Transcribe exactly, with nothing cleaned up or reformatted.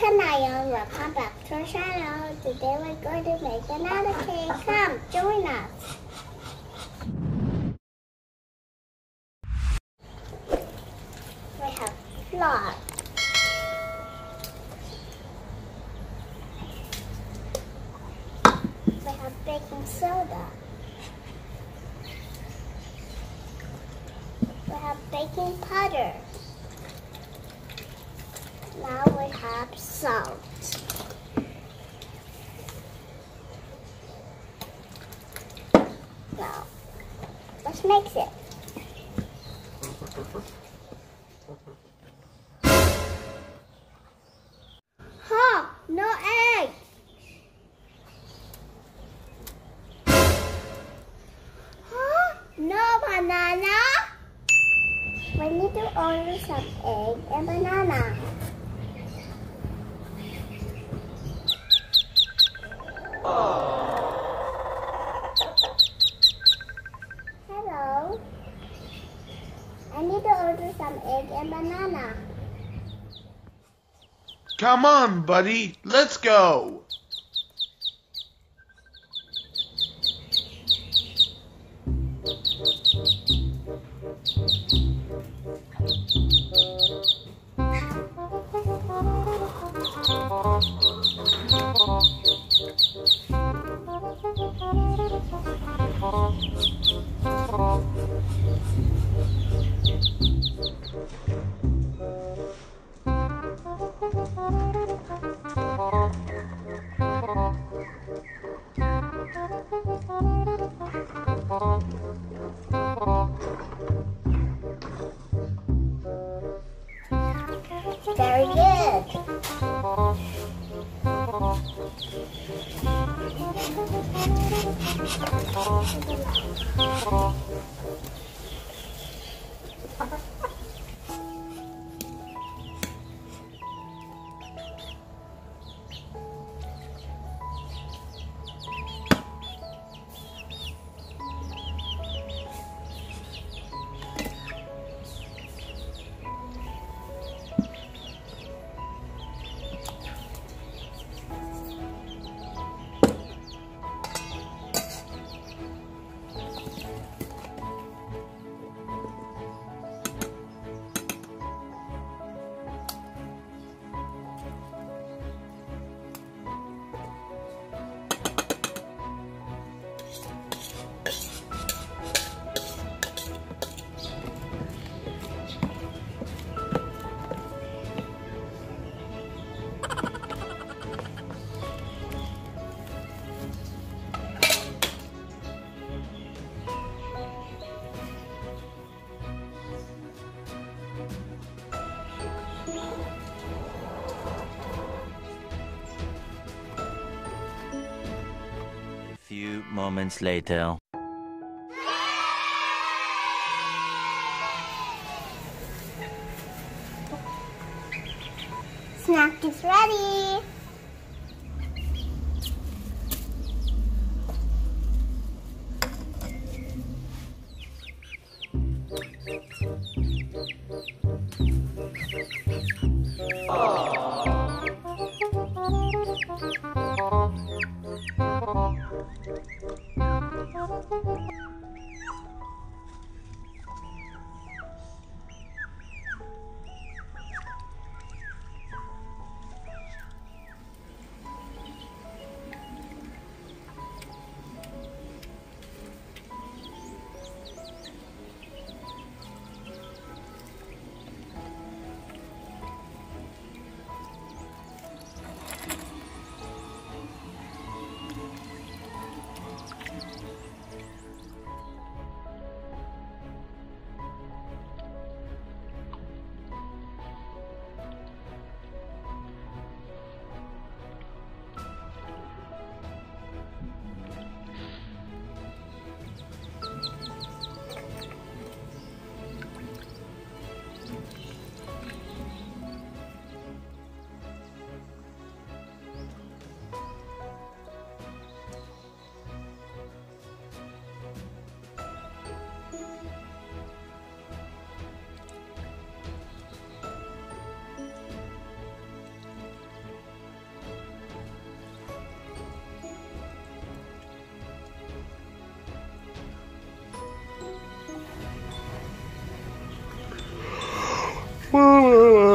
Kanaya, welcome back to our channel. Today we're going to make another cake. Come, join us. We have flour, we have baking soda, we have baking powder. Now we have salt. Now, let's mix it. Huh, no egg. Huh, no banana. We need to order some egg and banana. Hello. I need to order some egg and banana. Come on, buddy. Let's go. Very good. Few moments later. Snack is ready. Whoa.